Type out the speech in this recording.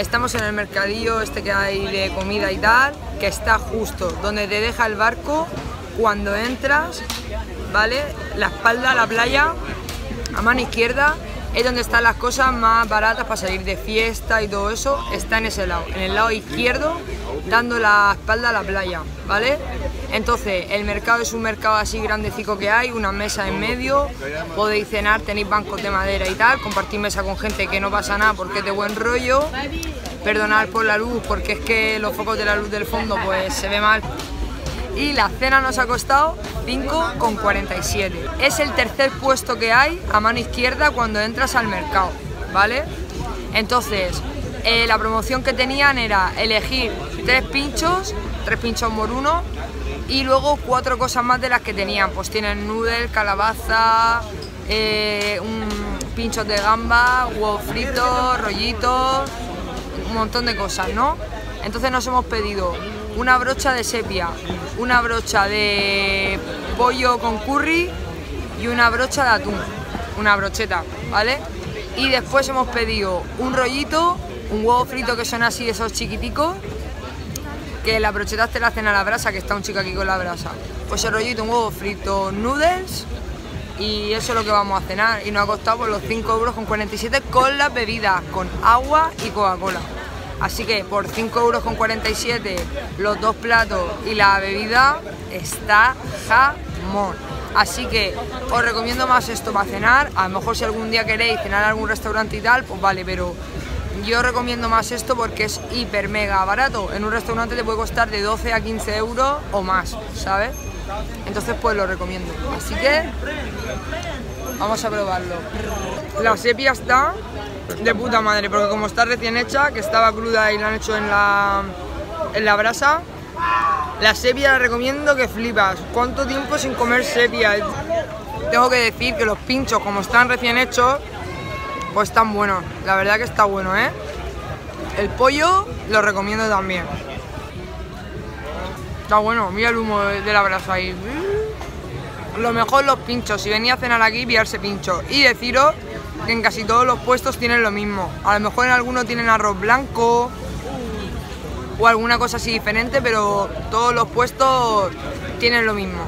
Estamos en el mercadillo este que hay de comida y tal, que está justo donde te deja el barco cuando entras, ¿vale? La espalda a la playa, a mano izquierda, es donde están las cosas más baratas para salir de fiesta y todo eso, está en ese lado, en el lado izquierdo, dando la espalda a la playa, ¿vale? Entonces, el mercado es un mercado así grandecico que hay, una mesa en medio, podéis cenar, tenéis bancos de madera y tal, compartir mesa con gente que no pasa nada porque es de buen rollo, perdonar por la luz porque es que los focos de la luz del fondo pues se ve mal. Y la cena nos ha costado 5,47. Es el tercer puesto que hay a mano izquierda cuando entras al mercado, ¿vale? Entonces, la promoción que tenían era elegir tres pinchos por uno y luego cuatro cosas más de las que tenían. Pues tienen noodles, calabaza, pinchos de gamba, huevos fritos, rollitos, un montón de cosas, ¿no? Entonces nos hemos pedido una brocha de sepia, una brocha de pollo con curry y una brocha de atún, una brocheta, ¿vale? Y después hemos pedido un rollito, un huevo frito que son así esos chiquiticos, que las brochetas te la hacen a la brasa, que está un chico aquí con la brasa. Pues el rollito, un huevo frito, noodles y eso es lo que vamos a cenar. Y nos ha costado por los 5,47 euros con las bebidas, con agua y Coca-Cola. Así que por 5,47 euros los dos platos y la bebida está jamón. Así que os recomiendo más esto para cenar. A lo mejor si algún día queréis cenar en algún restaurante y tal, pues vale, pero yo recomiendo más esto porque es hiper mega barato. En un restaurante te puede costar de 12 a 15 euros o más, ¿sabes? Entonces pues lo recomiendo. Así que vamos a probarlo. La sepia está de puta madre, porque como está recién hecha, que estaba cruda y la han hecho en la brasa, la sepia la recomiendo que flipas. ¿Cuánto tiempo sin comer sepia? Tengo que decir que los pinchos, como están recién hechos, pues están buenos. La verdad que está bueno, ¿eh? El pollo lo recomiendo también. Está bueno, mira el humo de la brasa ahí. Lo mejor los pinchos, si venía a cenar aquí, pillarse pinchos. Y deciros que en casi todos los puestos tienen lo mismo. A lo mejor en algunos tienen arroz blanco o alguna cosa así diferente, pero todos los puestos tienen lo mismo.